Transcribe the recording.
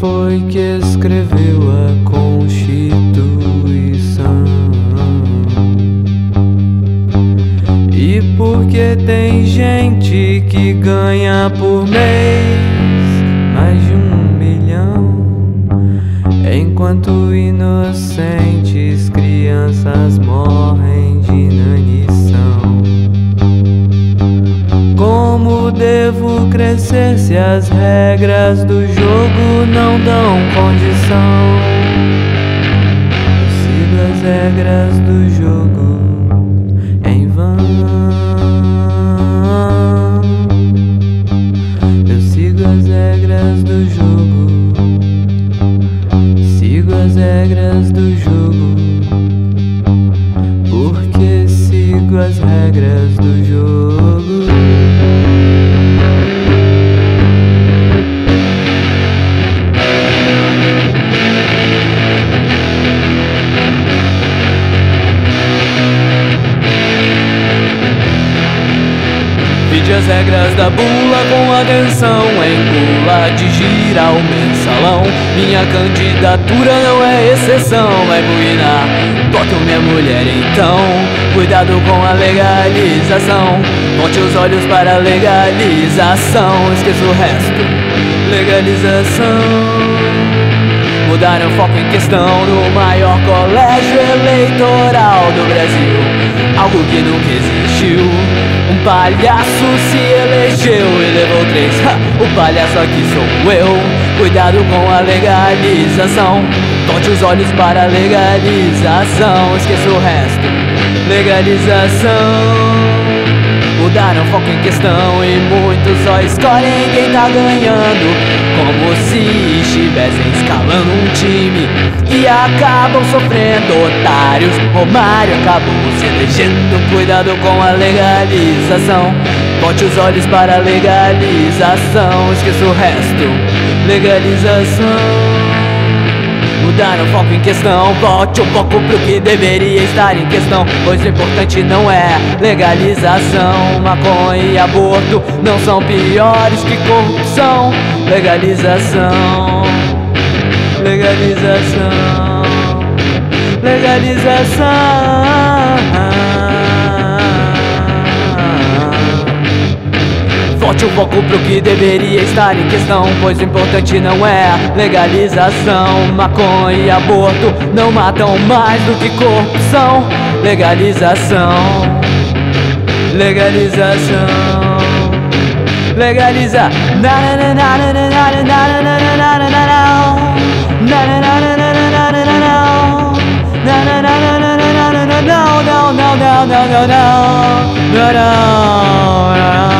foi que escreveu a Constituição? E por que tem gente que ganha por mês mais de 1 milhão, enquanto inocentes crianças morrem de inanição? Como devo crescer se as regras do jogo não dão condição? Eu sigo as regras do jogo em vão. Eu sigo as regras do jogo. Sigo as regras do jogo. Porque sigo as regras do jogo. Vide as regras da bula com atenção, engula, digira o mensalão. Minha candidatura não é exceção, vai buinar, botam minha mulher então. Cuidado com a legalização, volte os olhos para a legalização. Esqueça o resto, legalização. Mudaram o foco em questão no maior colégio eleitoral do Brasil, algo que nunca existiu. Um palhaço se elegeu e levou 3. O palhaço aqui sou eu. Cuidado com a legalização, torce os olhos para a legalização. Esqueça o resto, legalização. Mudaram o foco em questão e muitos só escolhem quem tá ganhando, como se estivessem escalando um time e acabam sofrendo otários. Romário acabou se elegendo. Cuidado com a legalização, bote os olhos para a legalização. Esqueça o resto, legalização. Mudaram o foco em questão, volte um pouco pro que deveria estar em questão, pois o importante não é legalização. Maconha e aborto não são piores que corrupção. Legalização, legalização, legalização. Volte um pouco pro que deveria estar em questão, pois o importante não é legalização. Maconha e aborto não matam mais do que corrupção. Legalização, legalização. Legaliza. Não.